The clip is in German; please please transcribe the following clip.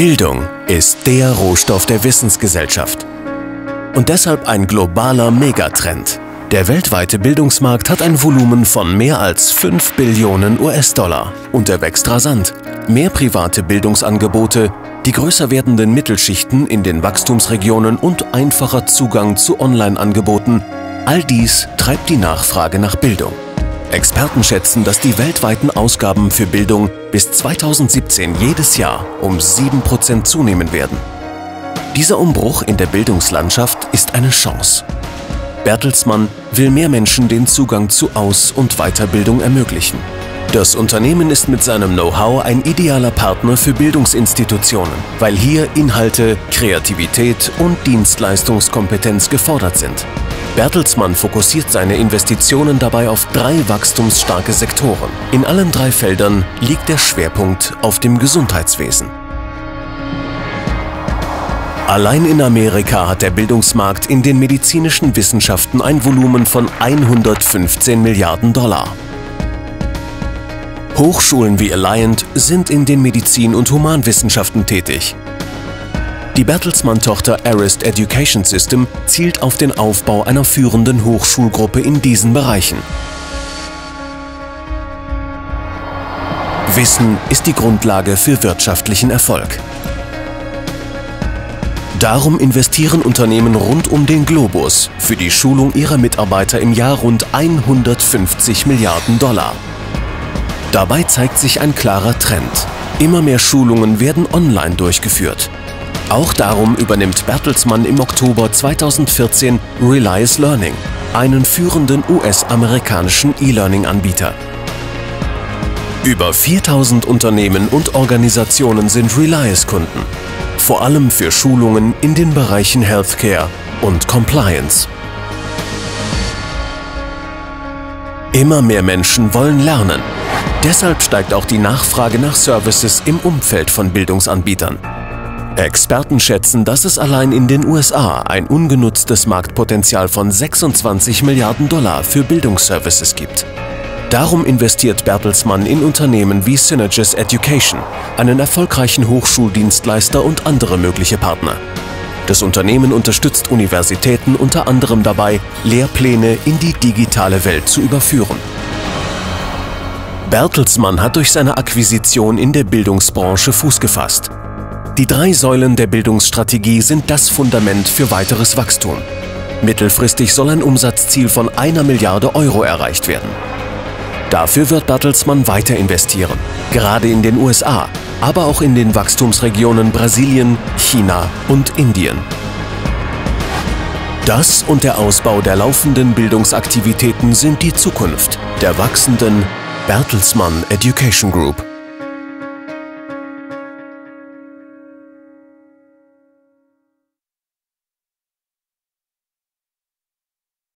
Bildung ist der Rohstoff der Wissensgesellschaft. Und deshalb ein globaler Megatrend. Der weltweite Bildungsmarkt hat ein Volumen von mehr als 5 Billionen US-Dollar und er wächst rasant. Mehr private Bildungsangebote, die größer werdenden Mittelschichten in den Wachstumsregionen und einfacher Zugang zu Online-Angeboten, all dies treibt die Nachfrage nach Bildung. Experten schätzen, dass die weltweiten Ausgaben für Bildung bis 2017 jedes Jahr um 7% zunehmen werden. Dieser Umbruch in der Bildungslandschaft ist eine Chance. Bertelsmann will mehr Menschen den Zugang zu Aus- und Weiterbildung ermöglichen. Das Unternehmen ist mit seinem Know-how ein idealer Partner für Bildungsinstitutionen, weil hier Inhalte, Kreativität und Dienstleistungskompetenz gefordert sind. Bertelsmann fokussiert seine Investitionen dabei auf 3 wachstumsstarke Sektoren. In allen 3 Feldern liegt der Schwerpunkt auf dem Gesundheitswesen. Allein in Amerika hat der Bildungsmarkt in den medizinischen Wissenschaften ein Volumen von 115 Milliarden Dollar. Hochschulen wie Alliant sind in den Medizin- und Humanwissenschaften tätig. Die Bertelsmann-Tochter Arist Education System zielt auf den Aufbau einer führenden Hochschulgruppe in diesen Bereichen. Wissen ist die Grundlage für wirtschaftlichen Erfolg. Darum investieren Unternehmen rund um den Globus für die Schulung ihrer Mitarbeiter im Jahr rund 150 Milliarden Dollar. Dabei zeigt sich ein klarer Trend. Immer mehr Schulungen werden online durchgeführt. Auch darum übernimmt Bertelsmann im Oktober 2014 Relias Learning, einen führenden US-amerikanischen E-Learning-Anbieter. Über 4000 Unternehmen und Organisationen sind Relias-Kunden, vor allem für Schulungen in den Bereichen Healthcare und Compliance. Immer mehr Menschen wollen lernen. Deshalb steigt auch die Nachfrage nach Services im Umfeld von Bildungsanbietern. Experten schätzen, dass es allein in den USA ein ungenutztes Marktpotenzial von 26 Milliarden Dollar für Bildungsservices gibt. Darum investiert Bertelsmann in Unternehmen wie Synergis Education, einen erfolgreichen Hochschuldienstleister und andere mögliche Partner. Das Unternehmen unterstützt Universitäten unter anderem dabei, Lehrpläne in die digitale Welt zu überführen. Bertelsmann hat durch seine Akquisition in der Bildungsbranche Fuß gefasst. Die 3 Säulen der Bildungsstrategie sind das Fundament für weiteres Wachstum. Mittelfristig soll ein Umsatzziel von 1 Milliarde Euro erreicht werden. Dafür wird Bertelsmann weiter investieren, gerade in den USA, aber auch in den Wachstumsregionen Brasilien, China und Indien. Das und der Ausbau der laufenden Bildungsaktivitäten sind die Zukunft der wachsenden Bertelsmann Education Group.